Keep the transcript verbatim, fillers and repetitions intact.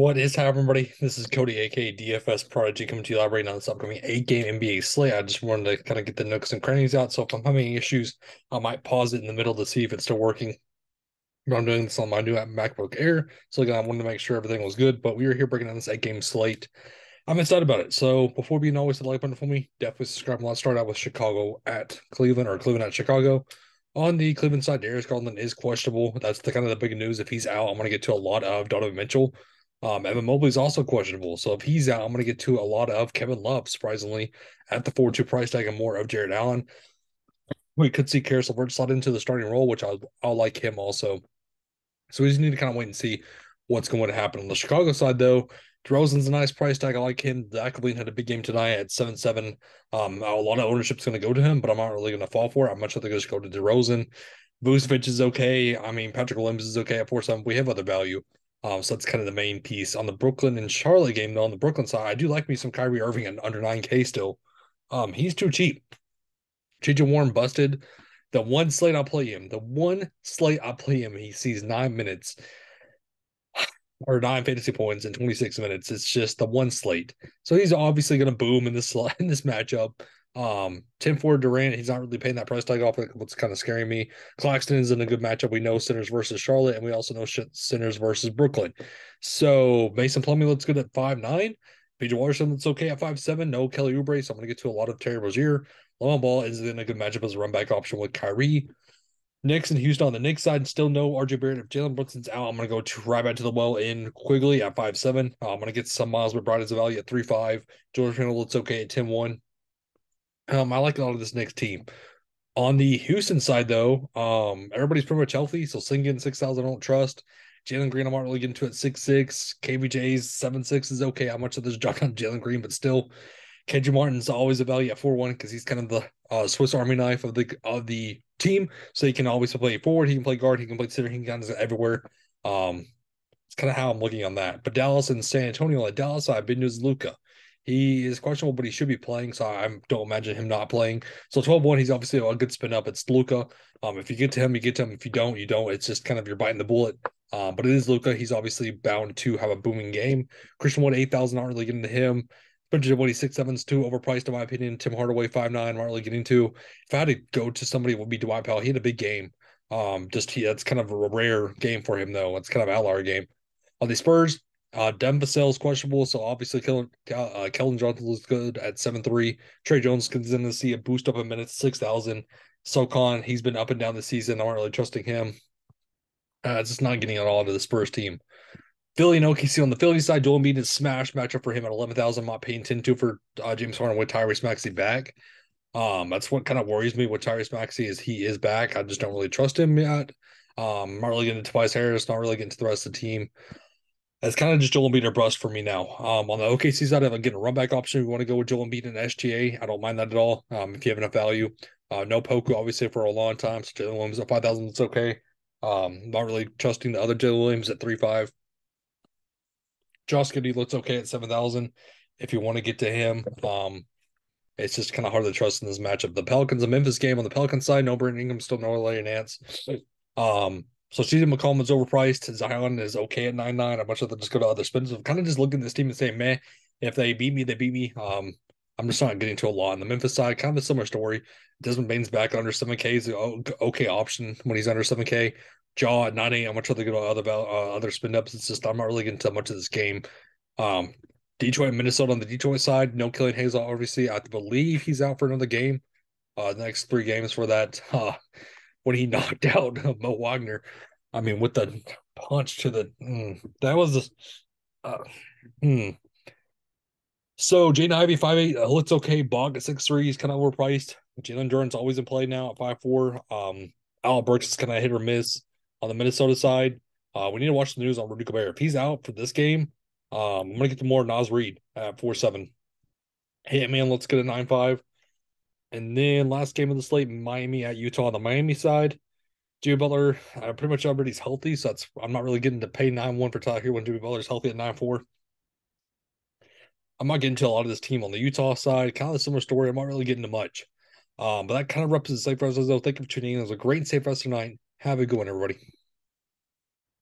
What is happening, buddy? This is Cody, aka D F S Prodigy, coming to you live right now on this upcoming eight-game N B A slate. I just wanted to kind of get the nooks and crannies out, so if I'm having issues, I might pause it in the middle to see if it's still working. But I'm doing this on my new MacBook Air, so again, I wanted to make sure everything was good, but we were here breaking down this eight-game slate. I'm excited about it, so before being always hit the like button for me, definitely subscribe. Let's start out with Chicago at Cleveland, or Cleveland at Chicago. On the Cleveland side, Darius Garland is questionable. That's the kind of the big news. If he's out, I'm going to get to a lot of Donovan Mitchell. Um, Evan Mobley is also questionable, so if he's out, I'm going to get to a lot of Kevin Love, surprisingly, at the four two price tag, and more of Jared Allen. We could see Caris Levert slot into the starting role, which I'll, I'll like him also. So we just need to kind of wait and see what's going to happen. On the Chicago side, though, DeRozan's a nice price tag. I like him. Quigley had a big game tonight at seven seven. Um, a lot of ownership's going to go to him, but I'm not really going to fall for it. I'm much rather going to go to DeRozan. Vucevic is okay. I mean, Patrick Williams is okay at four seven. We have other value. Um, so that's kind of the main piece. On the Brooklyn and Charlotte game, though, on the Brooklyn side, I do like me some Kyrie Irving and under nine K still. Um, he's too cheap. J J Warren busted. The one slate I'll play him, the one slate I'll play him, he sees nine minutes or nine fantasy points in twenty-six minutes. It's just the one slate. So he's obviously going to boom in this in this matchup. Um, ten four Durant, he's not really paying that price tag off. What's kind of scaring me. Claxton is in a good matchup. We know centers versus Charlotte, and we also know centers versus Brooklyn. So Mason Plumlee looks good at five nine. P J. Washington looks okay at five seven. No Kelly Oubre, so I'm going to get to a lot of Terry Rozier. LaMelo Ball is in a good matchup as a runback option with Kyrie. Knicks and Houston on the Knicks side, still no R J. Barrett. If Jalen Brooks is out, I'm going to go to right back to the well in Quigley at five seven. Uh, I'm going to get some Miles McBride as a value at three five. George Randall looks okay at ten one. Um, I like a lot of this Knicks team. On the Houston side, though, um, everybody's pretty much healthy. So Singin six thousand, I don't trust. Jalen Green, I'm not really getting to at six six. K B J's seven six is okay. How much of this dropped on Jalen Green, but still, Kendrick Martin's always a value at four one because he's kind of the uh, Swiss Army knife of the of the team. So he can always play forward, he can play guard, he can play center, he can kind of everywhere. Um, it's kind of how I'm looking on that. But Dallas and San Antonio, at Dallas side, big news, Luka. He is questionable, but he should be playing, so I don't imagine him not playing. So twelve one, he's obviously a good spin up. It's Luka. Um, if you get to him, you get to him. If you don't, you don't. It's just kind of you're biting the bullet. Um, but it is Luka. He's obviously bound to have a booming game. Christian Wood, eight thousand, not really getting to him. Spencer Dinwiddie, six seven's too overpriced, in my opinion. Tim Hardaway, five nine, not really getting to. If I had to go to somebody, it would be Dwight Powell. He had a big game. Um, just he, that's kind of a rare game for him, though. It's kind of an outlier game. On the Spurs, Uh, Devin Vassell is questionable, so obviously Kellen, uh, Kellen Johnson looks good at seven three. Trey Jones comes in to see a boost up in minutes, six thousand. Socon, he's been up and down this season. I'm not really trusting him. Uh, it's just not getting at all to the Spurs team. Philly and O K C on the Philly side, Joel Embiid is smash matchup for him at eleven thousand. I'm not paying ten two for uh, James Harden with Tyrese Maxey back. Um, that's what kind of worries me with Tyrese Maxey is he is back. I just don't really trust him yet. Um, not really getting to Tobias Harris, not really getting to the rest of the team. That's kind of just Joel Embiid or bust for me now. Um, on the O K C side, if I'm getting a runback option, we want to go with Joel Embiid and S G A. I don't mind that at all. Um, if you have enough value, uh, no Poku obviously for a long time. So Jalen Williams at five thousand, it's okay. Um, not really trusting the other Jalen Williams at three five. Josh Giddey looks okay at seven thousand. If you want to get to him, um, it's just kind of hard to trust in this matchup. The Pelicans and Memphis game on the Pelicans side, no Brandon Ingram, still no Larry Nance. Um. So C J McCollum is overpriced. Zion is okay at nine nine. I'd much rather just go to other spins. I'm kind of just looking at this team and saying, meh, if they beat me, they beat me. Um, I'm just not getting to a lot. On the Memphis side, kind of a similar story. Desmond Bane's back under seven K is an okay option when he's under seven K. Jaw at nine eight. I'm much rather go to other, uh, other spin-ups. It's just I'm not really getting to much of this game. Um, Detroit and Minnesota on the Detroit side. No Killian Hayes, obviously. I believe he's out for another game. Uh, the next three games for that. Uh, When he knocked out Mo Wagner, I mean, with the punch to the mm, that was just, uh, mm. So Jaden Ivey five eight uh, looks okay. Bog at six three, he's kind of overpriced. Jalen Duran's always in play now at five four. Um, Al Burks is kind of hit or miss on the Minnesota side. Uh, we need to watch the news on Rudy Gobert. If he's out for this game, um, I'm gonna get to more Naz Reid at four seven. Hitman looks good at nine five. And then last game of the slate, Miami at Utah on the Miami side. Jimmy Butler, uh, pretty much everybody's healthy, so that's I'm not really getting to pay nine one for Tyler here when Jimmy Butler's healthy at nine four. I'm not getting to a lot of this team on the Utah side. Kind of a similar story. I'm not really getting to much. Um, but that kind of represents the safe for us, though. Thank you for tuning in. It was a great safe for us tonight. Have a good one, everybody.